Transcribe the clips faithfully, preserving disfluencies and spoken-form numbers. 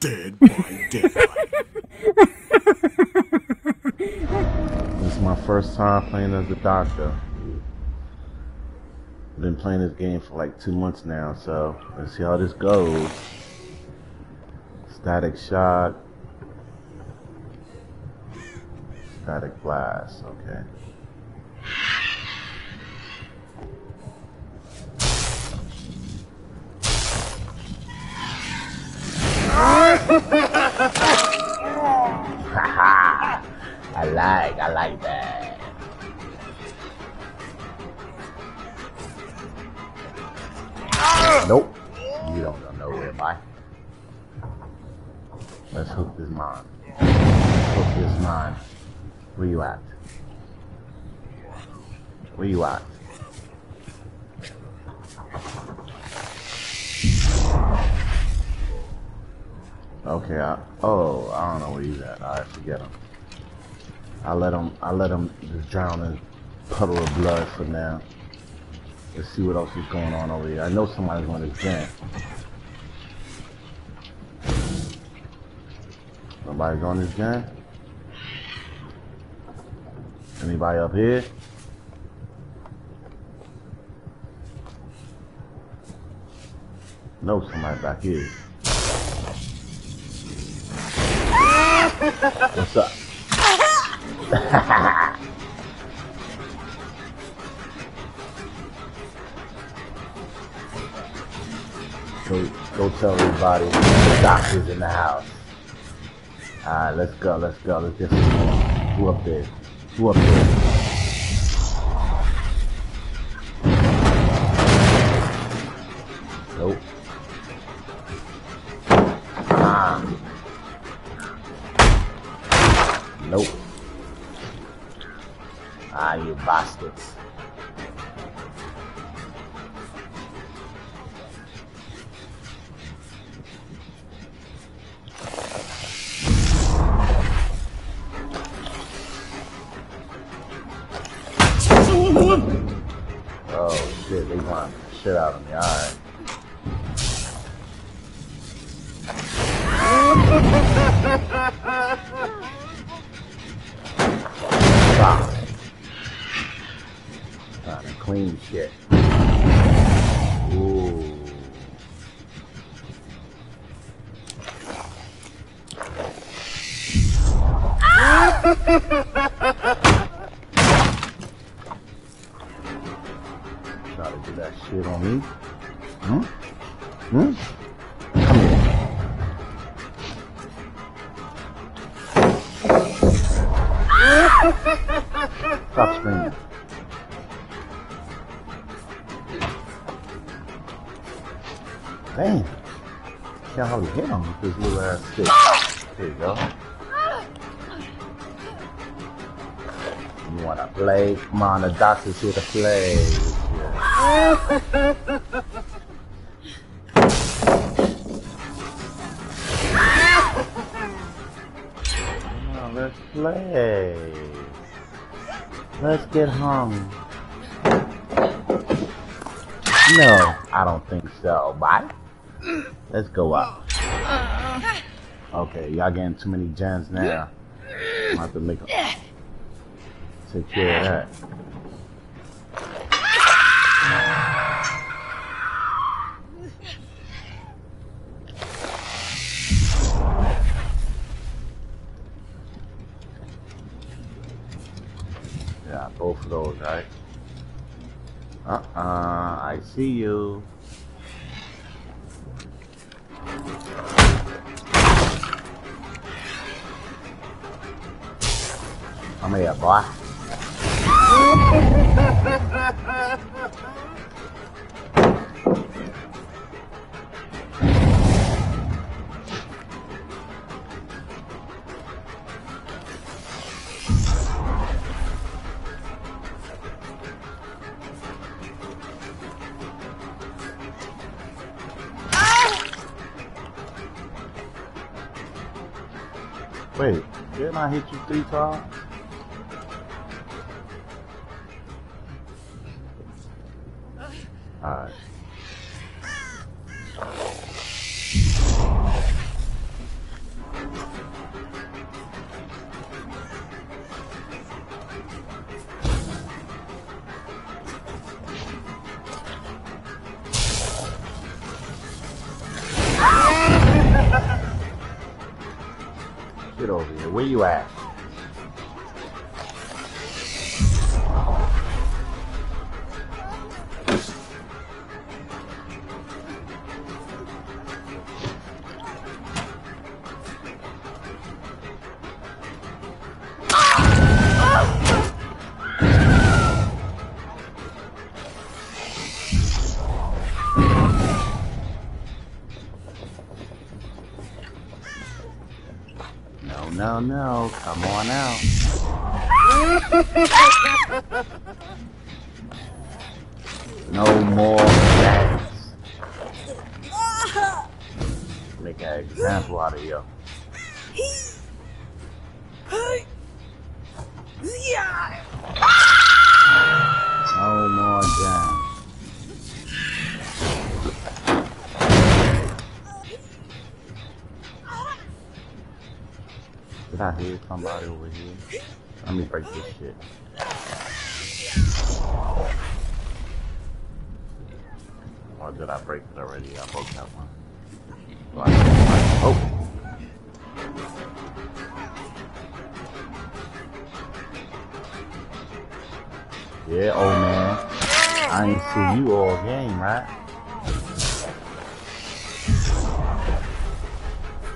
Dead by Daylight. This is my first time playing as the Doctor. I've been playing this game for like two months now, so let's see how this goes. Static shock. Static blast, okay. Haha! I like, I like that. Nope. You don't go nowhere, bye. Let's hook this mine. Hook this mine. Where you at? Where you at? Okay, I, oh, I don't know where he's at. Alright, forget him. I let him, I let him just drown in a puddle of blood for now. Let's see what else is going on over here. I know somebody's going to jump. Nobody's on this gun? Anybody up here? No, somebody back here. What's up? go, go tell everybody the Doctor's in the house. Alright, let's go, let's go, let's get some more. Who up there? Who up there? Nope. Ah. Nope. Ah, you bastards. Oh shit, they want the shit out of me, alright. Trying to clean shit. Ooh. Try to do that shit on me. Huh? Hmm? Come here. Stop screaming. Damn. Can't hardly hit him with this little ass stick. There you go. You wanna play? Come on, the Doctor's here to play. Oh, let's play. Let's get home. No, I don't think so. Bye. Let's go up. Okay, y'all getting too many gems now. I'm about to make a... Take care of that. Yeah, both of those, right? Uh-uh, I see you. Come here, boy. Wait, didn't I hit you three times? Alright. get over here. Where you at? No, no, come on out. No more rats. Make an example out of you. No more jam. Did I hear somebody over here? Let me break this shit. Or did I break it already? I broke that one. Oh! Yeah, old man. I ain't see you all game, right?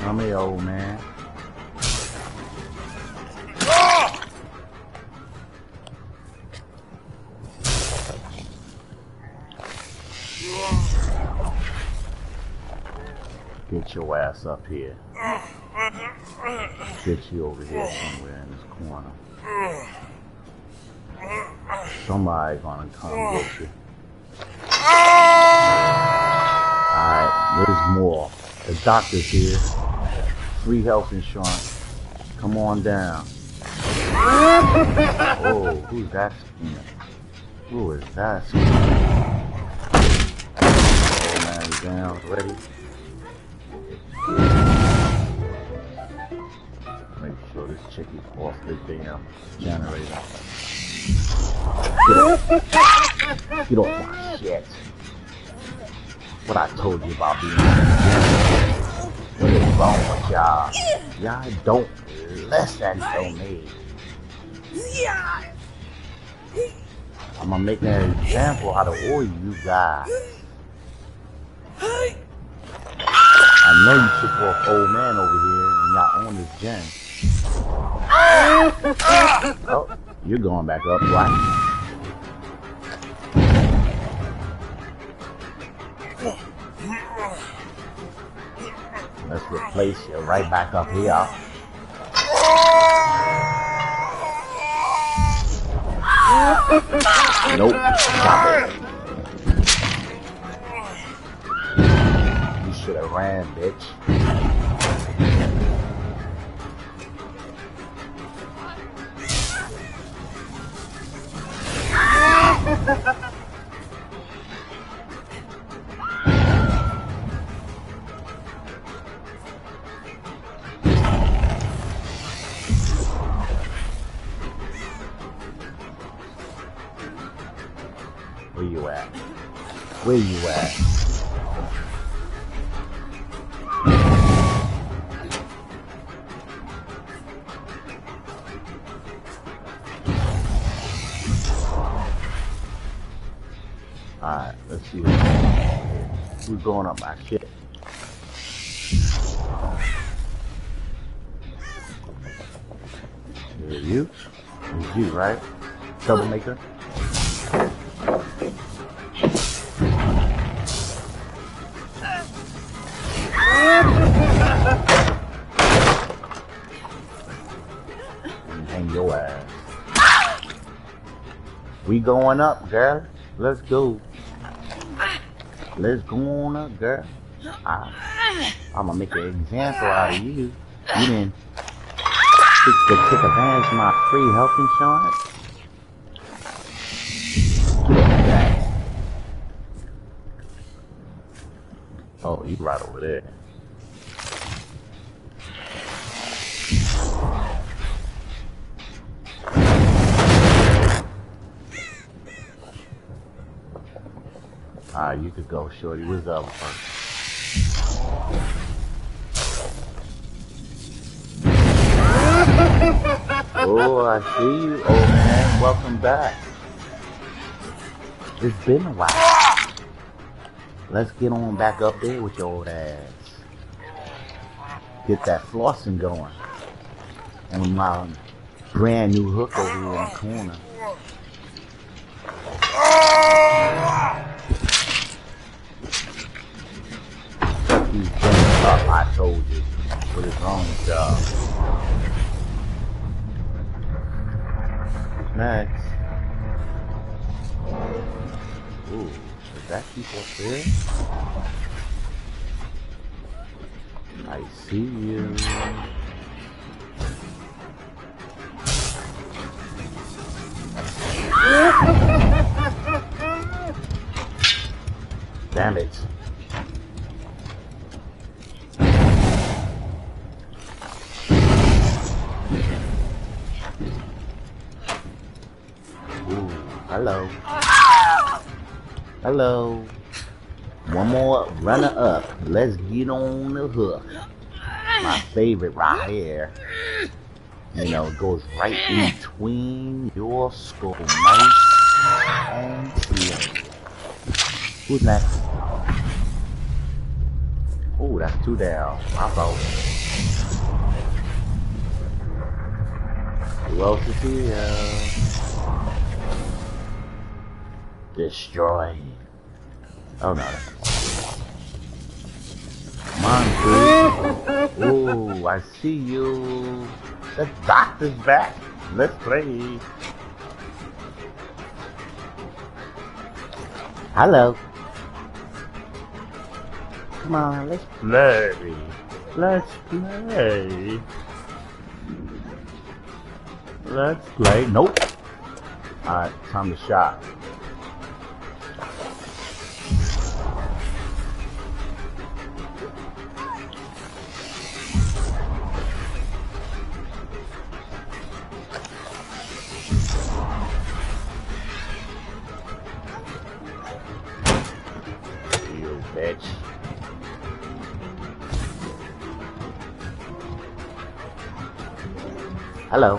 Come here, old man. Get your ass up here. Get you over here somewhere in this corner. Somebody gonna come get you. Alright, there's more. The doctor's here. Free health insurance. Come on down. Oh, who's that skin? Who is that skin? Oh man, he's down already. Make sure this chick is off the damn generator. Get off. Get off my shit. What I told you about being what is wrong with y'all? Y'all don't listen to me. I'm gonna make an example out of all you guys. I know you took off old man over here and y'all on this gen. Oh, you're going back up, right? Let's replace you right back up here. Nope, stop it. Should have ran, bitch. Where you at? Where you at? Alright, let's see. Who's going up my shit? There you. It's you, right? Troublemaker. Hang your ass. We going up, girl. Let's go. Let's go on up, girl. I, I'm gonna make an example out of you. You didn't take, take advantage of my free health insurance. Get over there. Oh, he's right over there. Alright, you could go, shorty. Where's the other person? Oh, I see you, old man. Welcome back. It's been a while. Let's get on back up there with your old ass. Get that flossing going. And my brand new hook over here in the corner. Fuck these things up, I told you. For his own job. Next. Ooh, is that people up there? I see you. Damn it. Ooh, hello. Hello. One more runner up. Let's get on the hook. My favorite right here. You know, it goes right in between your skull. Nice and clean. Who's next? Oh, that's two down. My fault. Who else is here? Destroy. Oh no. Monster. Oh, I see you. The doctor's back. Let's play. Hello. Come on, let's play. Let's play. Let's play. Nope. Alright, time to shot. You bitch. Hello.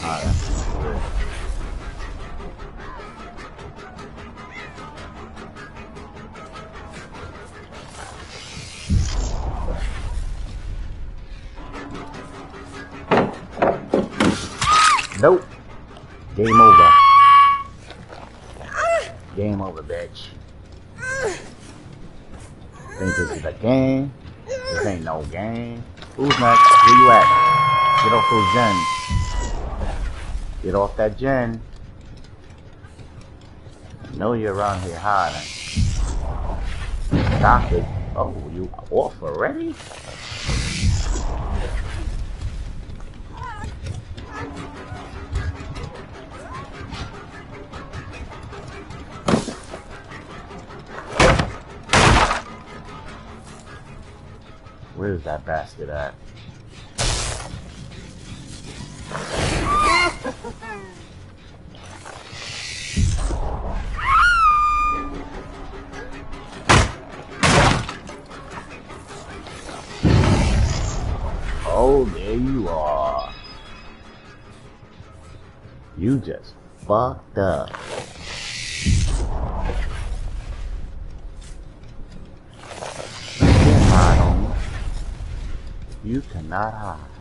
Alright, that's good. Nope. Game over. Game over, bitch. Think this is a game? This ain't no game. Who's next? Where you at? Get off those gens. Get off that gen. I know you're around here hiding. Stop it. Oh, you off already? Where's that bastard at? Oh, there you are. You just fucked up. You cannot hide.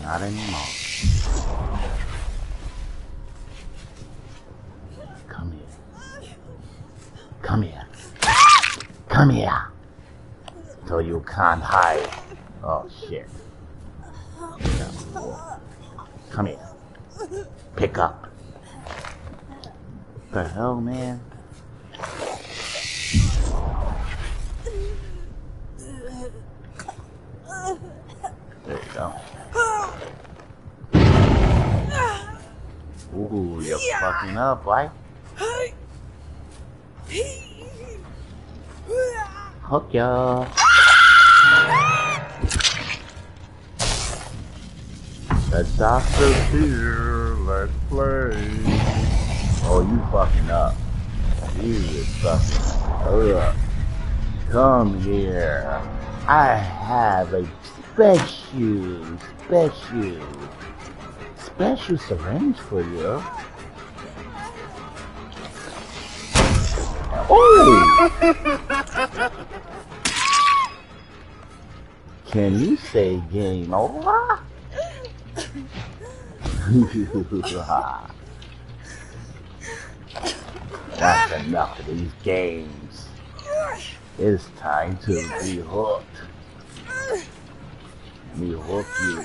Not anymore. Come here. Come here. Come here. So you can't hide. Oh shit. Come here. Pick up. What the hell, man? There you go. Ooh, you're yeah. fucking up, right? Hook ya. The doctor's here. Let's play. Oh, you fucking up. Jesus fucking, hurry up. Come here. I have a special, special, special syringe for you. Oh! Can you say game over? That's enough of these games. It's time to be hooked. Me hook you.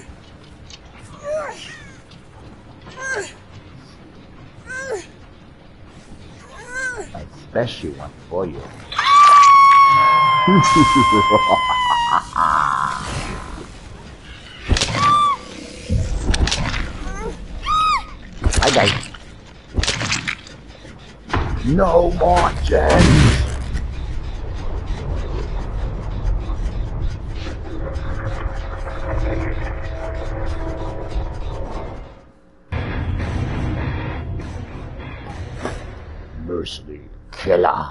A special one for you. I died. No more gems. Mercy killer.